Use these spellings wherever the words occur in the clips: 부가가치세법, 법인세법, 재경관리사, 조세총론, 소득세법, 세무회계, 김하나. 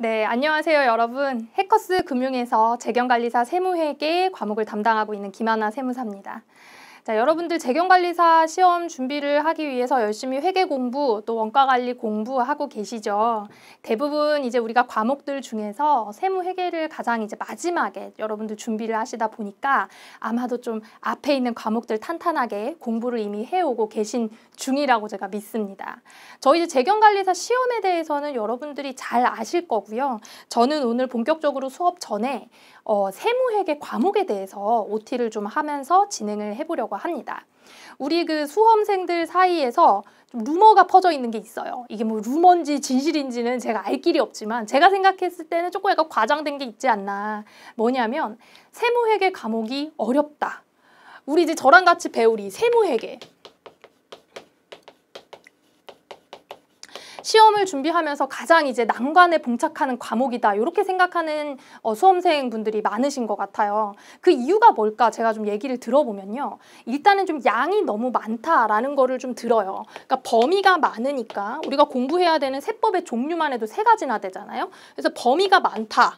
네, 안녕하세요 여러분. 해커스 금융에서 재경관리사 세무회계 과목을 담당하고 있는 김하나 세무사입니다. 자, 여러분들 재경관리사 시험 준비를 하기 위해서 열심히 회계 공부 또 원가관리 공부하고 계시죠. 대부분 이제 우리가 과목들 중에서 세무회계를 가장 이제 마지막에 여러분들 준비를 하시다 보니까 아마도 좀 앞에 있는 과목들 탄탄하게 공부를 이미 해오고 계신 중이라고 제가 믿습니다. 저희 재경관리사 시험에 대해서는 여러분들이 잘 아실 거고요. 저는 오늘 본격적으로 수업 전에 세무회계 과목에 대해서 OT를 좀 하면서 진행을 해보려고 합니다. 우리 그 수험생들 사이에서 좀 루머가 퍼져 있는 게 있어요. 이게 뭐 루머인지 진실인지는 제가 알 길이 없지만 제가 생각했을 때는 조금 약간 과장된 게 있지 않나. 뭐냐면 세무회계 과목이 어렵다. 우리 이제 저랑 같이 배울 이 세무회계. 시험을 준비하면서 가장 이제 난관에 봉착하는 과목이다. 이렇게 생각하는 수험생분들이 많으신 것 같아요. 그 이유가 뭘까? 제가 좀 얘기를 들어보면요. 일단은 좀 양이 너무 많다라는 거를 좀 들어요. 그러니까 범위가 많으니까 우리가 공부해야 되는 세법의 종류만 해도 3가지나 되잖아요. 그래서 범위가 많다.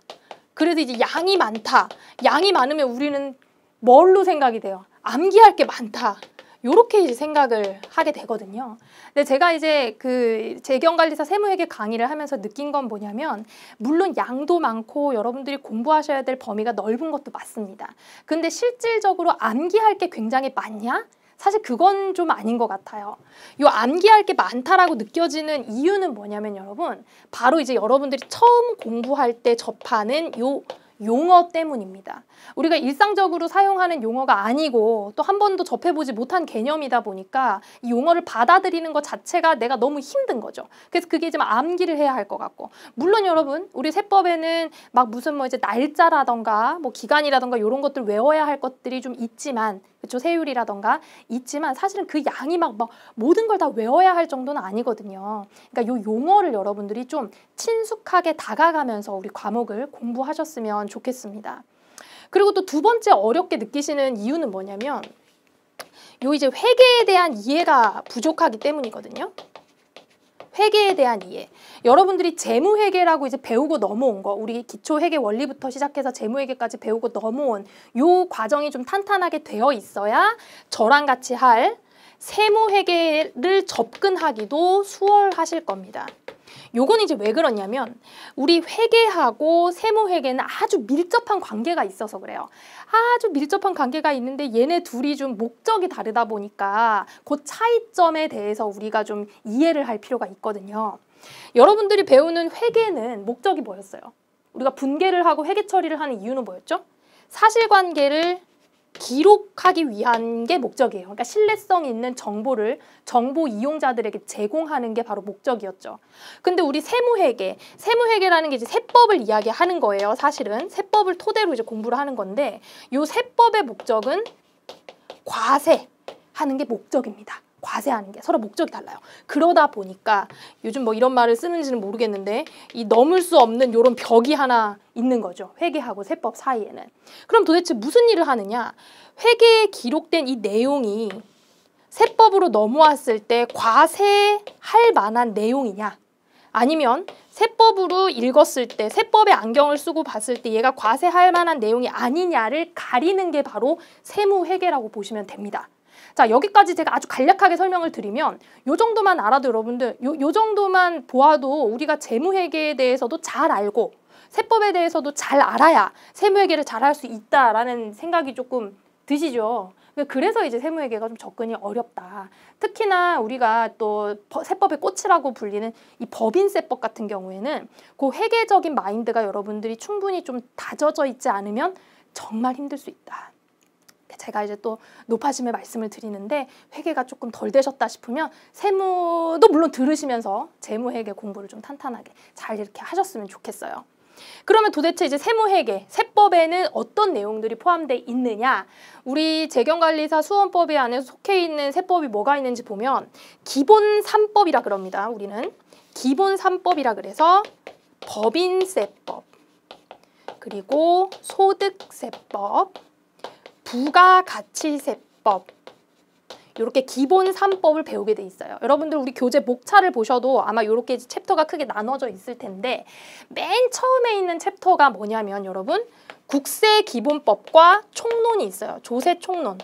그래서 이제 양이 많다. 양이 많으면 우리는 뭘로 생각이 돼요? 암기할 게 많다. 요렇게 이제 생각을 하게 되거든요. 근데 제가 이제 그 재경관리사 세무회계 강의를 하면서 느낀 건 뭐냐면 물론 양도 많고 여러분들이 공부하셔야 될 범위가 넓은 것도 맞습니다. 근데 실질적으로 암기할 게 굉장히 많냐? 사실 그건 좀 아닌 것 같아요. 요 암기할 게 많다라고 느껴지는 이유는 뭐냐면 여러분 바로 이제 여러분들이 처음 공부할 때 접하는 요 용어 때문입니다. 우리가 일상적으로 사용하는 용어가 아니고 또 한 번도 접해보지 못한 개념이다 보니까 이 용어를 받아들이는 것 자체가 내가 너무 힘든 거죠. 그래서 그게 좀 암기를 해야 할 것 같고 물론 여러분 우리 세법에는 막 무슨 뭐 이제 날짜라던가 뭐 기간이라던가 이런 것들 외워야 할 것들이 좀 있지만 그렇죠? 세율이라던가 있지만 사실은 그 양이 막 모든 걸 다 외워야 할 정도는 아니거든요. 그러니까 요 용어를 여러분들이 좀 친숙하게 다가가면서 우리 과목을 공부하셨으면 좋겠습니다. 그리고 또 2번째 어렵게 느끼시는 이유는 뭐냐면 요 이제 회계에 대한 이해가 부족하기 때문이거든요. 회계에 대한 이해. 여러분들이 재무회계라고 이제 배우고 넘어온 거, 우리 기초회계 원리부터 시작해서 재무회계까지 배우고 넘어온 요 과정이 좀 탄탄하게 되어 있어야 저랑 같이 할 세무회계를 접근하기도 수월하실 겁니다. 요건 이제 왜 그러냐면 우리 회계하고 세무회계는 아주 밀접한 관계가 있어서 그래요. 아주 밀접한 관계가 있는데 얘네 둘이 좀 목적이 다르다 보니까 그 차이점에 대해서 우리가 좀 이해를 할 필요가 있거든요. 여러분들이 배우는 회계는 목적이 뭐였어요? 우리가 분계를 하고 회계 처리를 하는 이유는 뭐였죠? 사실관계를 기록하기 위한 게 목적이에요. 그러니까 신뢰성 있는 정보를 정보 이용자들에게 제공하는 게 바로 목적이었죠. 근데 우리 세무회계라는 게 이제 세법을 이야기하는 거예요. 사실은 세법을 토대로 이제 공부를 하는 건데 요 세법의 목적은 과세하는 게 목적입니다. 과세하는 게 서로 목적이 달라요. 그러다 보니까 요즘 뭐 이런 말을 쓰는지는 모르겠는데 이 넘을 수 없는 요런 벽이 하나 있는 거죠. 회계하고 세법 사이에는. 그럼 도대체 무슨 일을 하느냐? 회계에 기록된 이 내용이 세법으로 넘어왔을 때 과세할 만한 내용이냐? 아니면 세법으로 읽었을 때 세법의 안경을 쓰고 봤을 때 얘가 과세할 만한 내용이 아니냐를 가리는 게 바로 세무회계라고 보시면 됩니다. 자, 여기까지 제가 아주 간략하게 설명을 드리면 요 정도만 알아도 여러분들 요 정도만 보아도 우리가 재무회계에 대해서도 잘 알고 세법에 대해서도 잘 알아야 세무회계를 잘 할 수 있다라는 생각이 조금 드시죠. 그래서 이제 세무회계가 좀 접근이 어렵다. 특히나 우리가 또 세법의 꽃이라고 불리는 이 법인세법 같은 경우에는 그 회계적인 마인드가 여러분들이 충분히 좀 다져져 있지 않으면 정말 힘들 수 있다. 제가 이제 또 높아심의 말씀을 드리는데 회계가 조금 덜 되셨다 싶으면 세무도 물론 들으시면서 재무회계 공부를 좀 탄탄하게 잘 이렇게 하셨으면 좋겠어요. 그러면 도대체 이제 세무회계, 세법에는 어떤 내용들이 포함되어 있느냐? 우리 재경관리사 수험법에 안에 속해 있는 세법이 뭐가 있는지 보면 기본 3법이라 그럽니다. 우리는 기본 3법이라 그래서 법인세법, 그리고 소득세법, 부가가치세법 이렇게 기본 3법을 배우게 돼 있어요. 여러분들 우리 교재 목차를 보셔도 아마 이렇게 챕터가 크게 나눠져 있을 텐데 맨 처음에 있는 챕터가 뭐냐면 여러분 국세기본법과 총론이 있어요. 조세총론.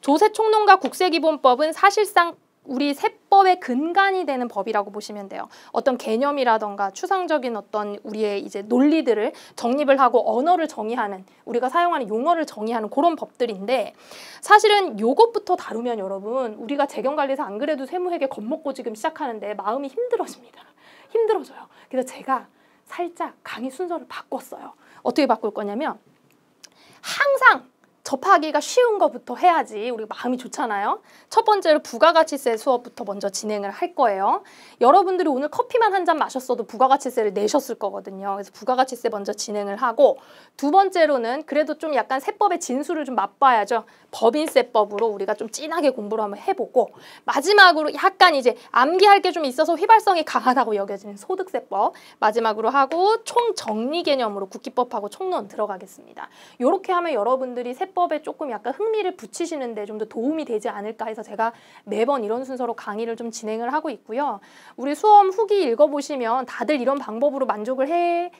조세총론과 국세기본법은 사실상 우리 세법의 근간이 되는 법이라고 보시면 돼요. 어떤 개념이라던가 추상적인 어떤 우리의 이제 논리들을 정립을 하고 언어를 정의하는 우리가 사용하는 용어를 정의하는 그런 법들인데 사실은 요것부터 다루면 여러분 우리가 재경관리사 안 그래도 세무회계 겁먹고 지금 시작하는데 마음이 힘들어집니다. 힘들어져요. 그래서 제가 살짝 강의 순서를 바꿨어요. 어떻게 바꿀 거냐면 항상 접하기가 쉬운 것부터 해야지 우리 마음이 좋잖아요. 첫 번째로 부가가치세 수업부터 먼저 진행을 할 거예요. 여러분들이 오늘 커피만 한 잔 마셨어도 부가가치세를 내셨을 거거든요. 그래서 부가가치세 먼저 진행을 하고 두 번째로는 그래도 좀 약간 세법의 진수를 좀 맛봐야죠. 법인세법으로 우리가 좀 진하게 공부를 한번 해보고 마지막으로 약간 이제 암기할 게 좀 있어서 휘발성이 강하다고 여겨지는 소득세법 마지막으로 하고 총정리 개념으로 국기법하고 총론 들어가겠습니다. 이렇게 하면 여러분들이 세법에 조금 약간 흥미를 붙이시는데 좀 더 도움이 되지 않을까 해서 제가 매번 이런 순서로 강의를 좀 진행을 하고 있고요. 우리 수험 후기 읽어보시면 다들 이런 방법으로 만족을 해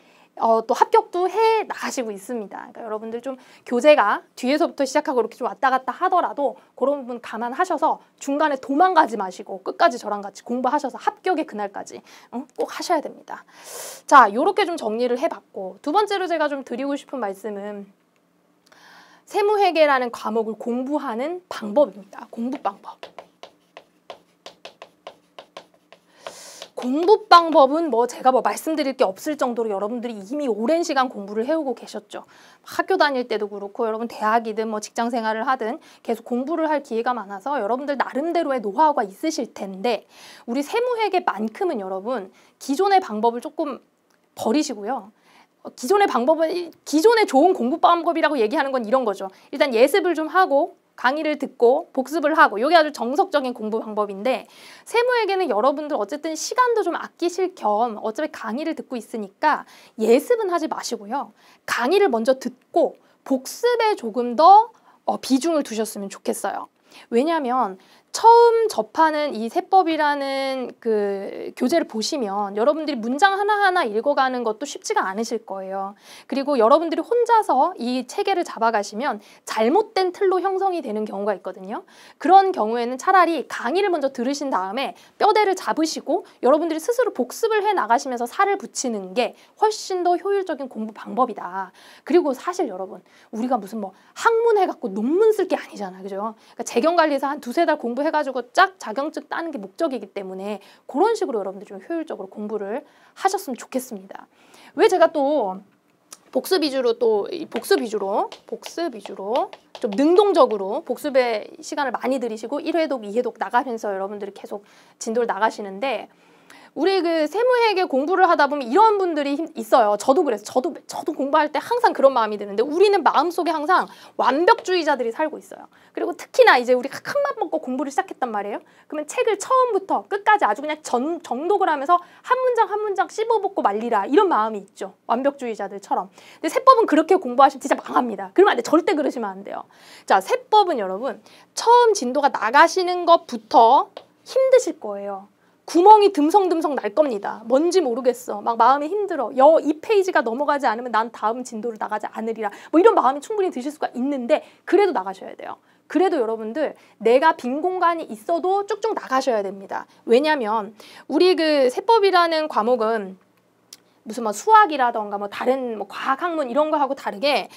또 합격도 해 나가시고 있습니다. 그러니까 여러분들 좀 교재가 뒤에서부터 시작하고 이렇게 좀 왔다 갔다 하더라도 그런 부분 감안하셔서 중간에 도망가지 마시고 끝까지 저랑 같이 공부하셔서 합격의 그날까지 꼭 하셔야 됩니다. 자, 요렇게 좀 정리를 해봤고 두 번째로 제가 좀 드리고 싶은 말씀은 세무회계라는 과목을 공부하는 방법입니다. 공부 방법. 공부 방법은 뭐 제가 말씀드릴 게 없을 정도로 여러분들이 이미 오랜 시간 공부를 해오고 계셨죠. 학교 다닐 때도 그렇고 여러분 대학이든 직장 생활을 하든 계속 공부를 할 기회가 많아서 여러분들 나름대로의 노하우가 있으실 텐데 우리 세무회계만큼은 여러분 기존의 방법을 조금 버리시고요. 기존의 방법은 기존의 좋은 공부 방법이라고 얘기하는 건 이런 거죠. 일단 예습을 좀 하고 강의를 듣고 복습을 하고 이게 아주 정석적인 공부 방법인데 세무회계는 여러분들 어쨌든 시간도 좀 아끼실 겸 어차피 강의를 듣고 있으니까 예습은 하지 마시고요. 강의를 먼저 듣고 복습에 조금 더 비중을 두셨으면 좋겠어요. 왜냐하면 처음 접하는 이 세법이라는 그 교재를 보시면 여러분들이 문장 하나하나 읽어가는 것도 쉽지가 않으실 거예요. 그리고 여러분들이 혼자서 이 체계를 잡아가시면 잘못된 틀로 형성이 되는 경우가 있거든요. 그런 경우에는 차라리 강의를 먼저 들으신 다음에 뼈대를 잡으시고 여러분들이 스스로 복습을 해 나가시면서 살을 붙이는 게 훨씬 더 효율적인 공부 방법이다. 그리고 사실 여러분 우리가 무슨 학문 해갖고 논문 쓸 게 아니잖아요. 그죠? 그러니까 재경관리사 한 두세 달 공부 해가지고 쫙 자격증 따는 게 목적이기 때문에 그런 식으로 여러분들 좀 효율적으로 공부를 하셨으면 좋겠습니다. 왜 제가 또 복습 위주로 좀 능동적으로 복습의 시간을 많이 들이시고 1회독, 2회독 나가면서 여러분들이 계속 진도를 나가시는데 우리 그 세무회계 공부를 하다 보면 이런 분들이 있어요. 저도 그래서 저도 공부할 때 항상 그런 마음이 드는데 우리는 마음속에 항상 완벽주의자들이 살고 있어요. 그리고 특히나 이제 우리가 큰맘 먹고 공부를 시작했단 말이에요. 그러면 책을 처음부터 끝까지 아주 그냥 정독을 하면서 한 문장 한 문장 씹어먹고 말리라 이런 마음이 있죠. 완벽주의자들처럼. 근데 세법은 그렇게 공부하시면 진짜 망합니다. 그러면 안 돼. 절대 그러시면 안 돼요. 자, 세법은 여러분 처음 진도가 나가시는 것부터 힘드실 거예요. 구멍이 듬성듬성 날 겁니다. 뭔지 모르겠어. 막 마음이 힘들어. 이 페이지가 넘어가지 않으면 난 다음 진도를 나가지 않으리라. 이런 마음이 충분히 드실 수가 있는데 그래도 나가셔야 돼요. 그래도 여러분들 내가 빈 공간이 있어도 쭉쭉 나가셔야 됩니다. 왜냐면 우리 그 세법이라는 과목은 무슨 수학이라던가 다른 과학 학문 이런 거하고 다르게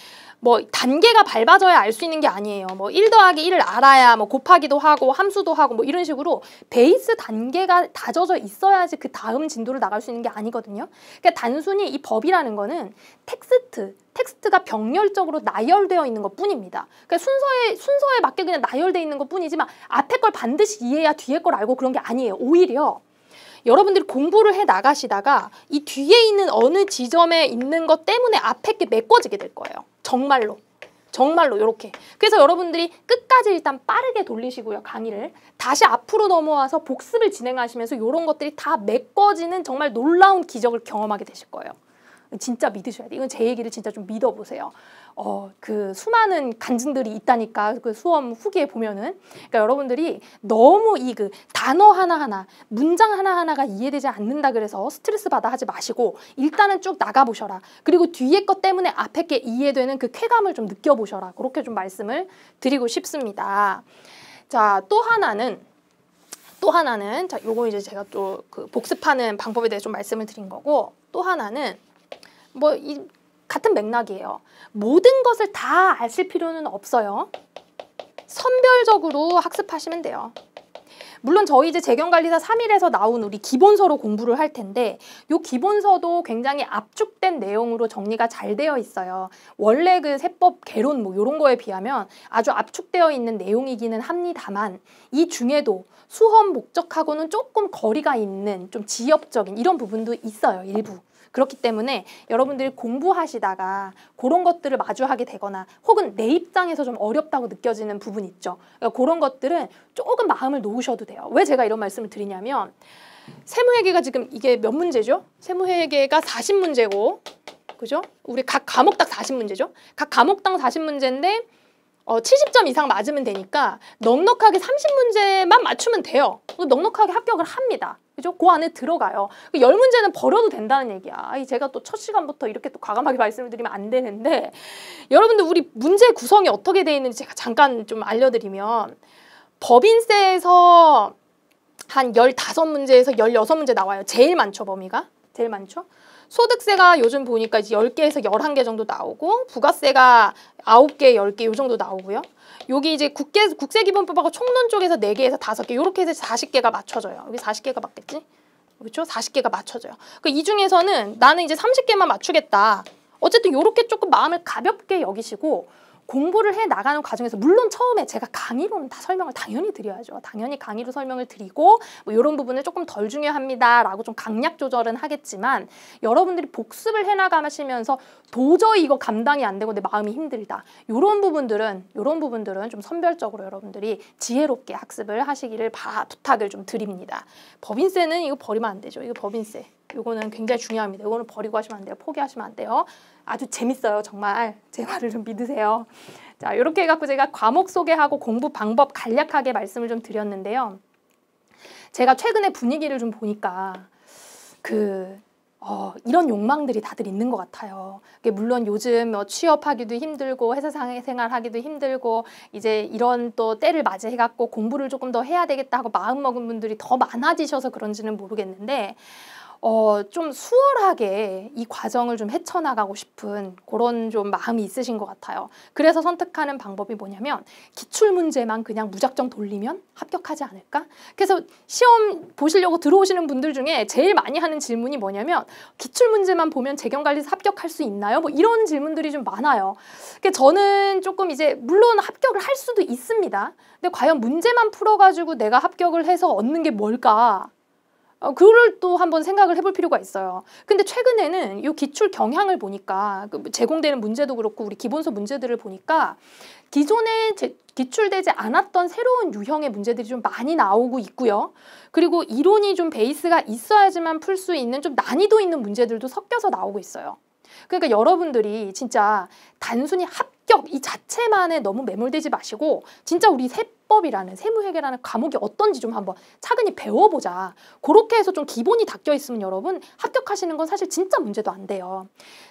단계가 밟아져야 알 수 있는 게 아니에요. 1 더하기 1을 알아야 곱하기도 하고 함수도 하고 이런 식으로 베이스 단계가 다져져 있어야지 그 다음 진도를 나갈 수 있는 게 아니거든요. 그러니까 단순히 이 법이라는 거는 텍스트가 병렬적으로 나열되어 있는 것 뿐입니다. 그러니까 순서에 맞게 그냥 나열되어 있는 것 뿐이지만 앞에 걸 반드시 이해해야 뒤에 걸 알고 그런 게 아니에요. 오히려 여러분들이 공부를 해 나가시다가 이 뒤에 있는 어느 지점에 있는 것 때문에 앞에 게 메꿔지게 될 거예요. 정말로 이렇게. 그래서 여러분들이 끝까지 일단 빠르게 돌리시고요. 강의를 다시 앞으로 넘어와서 복습을 진행하시면서 이런 것들이 다 메꿔지는 정말 놀라운 기적을 경험하게 되실 거예요. 진짜 믿으셔야 돼요. 이건 제 얘기를 진짜 좀 믿어보세요. 그 수많은 간증들이 있다니까, 그 수험 후기에 보면은. 그러니까 여러분들이 너무 이 그 단어 하나하나, 문장 하나하나가 이해되지 않는다 그래서 스트레스 받아 하지 마시고 일단은 쭉 나가보셔라. 그리고 뒤에 것 때문에 앞에 게 이해되는 그 쾌감을 좀 느껴보셔라. 그렇게 좀 말씀을 드리고 싶습니다. 자, 또 하나는 자, 요거 이제 제가 또 그 복습하는 방법에 대해 좀 말씀을 드린 거고, 또 하나는 뭐 이 같은 맥락이에요. 모든 것을 다 아실 필요는 없어요. 선별적으로 학습하시면 돼요. 물론 저희 이제 재경관리사 3일에서 나온 우리 기본서로 공부를 할 텐데, 이 기본서도 굉장히 압축된 내용으로 정리가 잘 되어 있어요. 원래 그 세법 개론 뭐 이런 거에 비하면 아주 압축되어 있는 내용이기는 합니다만, 이 중에도 수험 목적하고는 조금 거리가 있는 좀 지엽적인 이런 부분도 있어요, 일부. 그렇기 때문에 여러분들이 공부하시다가 그런 것들을 마주하게 되거나 혹은 내 입장에서 좀 어렵다고 느껴지는 부분 있죠. 그러니까 그런 것들은 조금 마음을 놓으셔도 돼요. 왜 제가 이런 말씀을 드리냐면, 세무회계가 지금 이게 몇 문제죠? 세무회계가 40문제고, 그죠? 우리 각 과목당 40문제죠? 각 과목당 40문제인데 70점 이상 맞으면 되니까 넉넉하게 30문제만 맞추면 돼요. 넉넉하게 합격을 합니다. 그죠? 그 안에 들어가요. 10문제는 버려도 된다는 얘기야. 제가 또 첫 시간부터 이렇게 또 과감하게 말씀을 드리면 안 되는데, 여러분들 우리 문제 구성이 어떻게 되어 있는지 제가 잠깐 좀 알려드리면, 법인세에서 한 15문제에서 16문제 나와요. 제일 많죠, 범위가. 제일 많죠. 소득세가 요즘 보니까 이제 10개에서 11개 정도 나오고, 부가세가 9개, 10개 요 정도 나오고요. 여기 이제 국세기본법하고 총론 쪽에서 4개에서 5개, 요렇게 해서 40개가 맞춰져요. 여기 40개가 맞겠지? 그렇죠? 40개가 맞춰져요. 이 중에서는 나는 이제 30개만 맞추겠다. 어쨌든 요렇게 조금 마음을 가볍게 여기시고 공부를 해 나가는 과정에서, 물론 처음에 제가 강의로는 다 설명을 당연히 드려야죠. 당연히 강의로 설명을 드리고 뭐 이런 부분은 조금 덜 중요합니다라고 좀 강약 조절은 하겠지만, 여러분들이 복습을 해나가시면서 도저히 이거 감당이 안 되고 내 마음이 힘들다, 이런 부분들은 좀 선별적으로 여러분들이 지혜롭게 학습을 하시기를 부탁을 좀 드립니다. 법인세는 이거 버리면 안 되죠. 이거 법인세. 요거는 굉장히 중요합니다. 요거는 버리고 하시면 안 돼요. 포기하시면 안 돼요. 아주 재밌어요, 정말. 제 말을 좀 믿으세요. 자, 요렇게 해갖고 제가 과목 소개하고 공부 방법 간략하게 말씀을 좀 드렸는데요. 제가 최근에 분위기를 좀 보니까 이런 욕망들이 다들 있는 것 같아요. 물론 요즘 취업하기도 힘들고 회사 생활하기도 힘들고 이제 이런 또 때를 맞이해갖고 공부를 조금 더 해야 되겠다 하고 마음먹은 분들이 더 많아지셔서 그런지는 모르겠는데, 좀 수월하게 이 과정을 좀 헤쳐나가고 싶은 그런 좀 마음이 있으신 것 같아요. 그래서 선택하는 방법이 뭐냐면, 기출문제만 그냥 무작정 돌리면 합격하지 않을까? 그래서 시험 보시려고 들어오시는 분들 중에 제일 많이 하는 질문이 뭐냐면, 기출문제만 보면 재경관리사 합격할 수 있나요? 뭐 이런 질문들이 좀 많아요. 그러니까 저는 조금 이제 물론 합격을 할 수도 있습니다. 근데 과연 문제만 풀어가지고 내가 합격을 해서 얻는 게 뭘까? 그걸 또 한번 생각을 해볼 필요가 있어요. 근데 최근에는 이 기출 경향을 보니까, 제공되는 문제도 그렇고 우리 기본서 문제들을 보니까 기존에 기출되지 않았던 새로운 유형의 문제들이 좀 많이 나오고 있고요. 그리고 이론이 좀 베이스가 있어야지만 풀 수 있는 좀 난이도 있는 문제들도 섞여서 나오고 있어요. 그러니까 여러분들이 진짜 단순히 합격 이 자체만에 너무 매몰되지 마시고, 진짜 우리 세법이라는 세무회계라는 과목이 어떤지 좀 한번 차근히 배워보자. 그렇게 해서 좀 기본이 닦여 있으면 여러분 합격하시는 건 사실 진짜 문제도 안 돼요.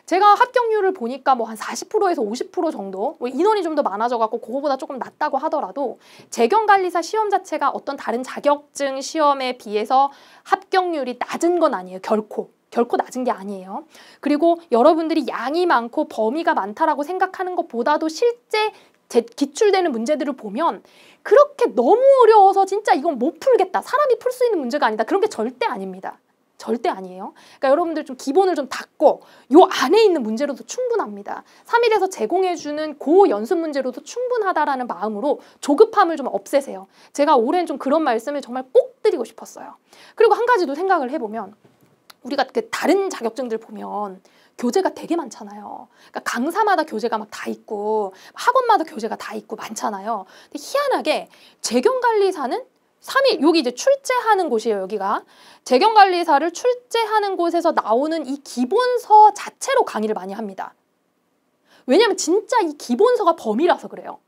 제가 합격률을 보니까 뭐 한 40%에서 50% 정도, 인원이 좀 더 많아져갖고 그거보다 조금 낮다고 하더라도 재경관리사 시험 자체가 어떤 다른 자격증 시험에 비해서 합격률이 낮은 건 아니에요. 결코 낮은 게 아니에요. 그리고 여러분들이 양이 많고 범위가 많다라고 생각하는 것보다도 실제 기출되는 문제들을 보면 그렇게 너무 어려워서 진짜 이건 못 풀겠다, 사람이 풀 수 있는 문제가 아니다, 그런 게 절대 아닙니다. 절대 아니에요. 그러니까 여러분들 좀 기본을 좀 닦고 요 안에 있는 문제로도 충분합니다. 3일에서 제공해주는 고 연습 문제로도 충분하다라는 마음으로 조급함을 좀 없애세요. 제가 올해는 좀 그런 말씀을 정말 꼭 드리고 싶었어요. 그리고 한 가지 더 생각을 해보면, 우리가 다른 자격증들 보면 교재가 되게 많잖아요. 그러니까 강사마다 교재가 막 다 있고 학원마다 교재가 다 있고 많잖아요. 근데 희한하게 재경관리사는 3일, 여기 이제 출제하는 곳이에요, 여기가. 재경관리사를 출제하는 곳에서 나오는 이 기본서 자체로 강의를 많이 합니다. 왜냐면 진짜 이 기본서가 범위라서 그래요.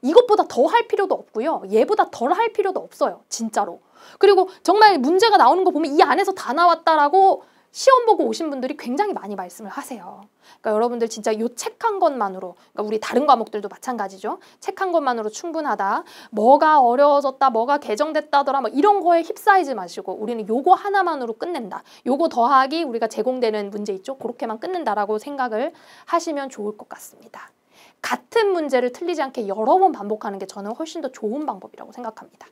이것보다 더 할 필요도 없고요. 얘보다 덜 할 필요도 없어요, 진짜로. 그리고 정말 문제가 나오는 거 보면 이 안에서 다 나왔다라고 시험 보고 오신 분들이 굉장히 많이 말씀을 하세요. 그러니까 여러분들 진짜 요 책 한 것만으로, 그러니까 우리 다른 과목들도 마찬가지죠. 책 한 것만으로 충분하다. 뭐가 어려워졌다, 뭐가 개정됐다더라, 뭐 이런 거에 휩싸이지 마시고 우리는 요거 하나만으로 끝낸다. 요거 더하기 우리가 제공되는 문제 있죠? 그렇게만 끝낸다라고 생각을 하시면 좋을 것 같습니다. 같은 문제를 틀리지 않게 여러 번 반복하는 게 저는 훨씬 더 좋은 방법이라고 생각합니다.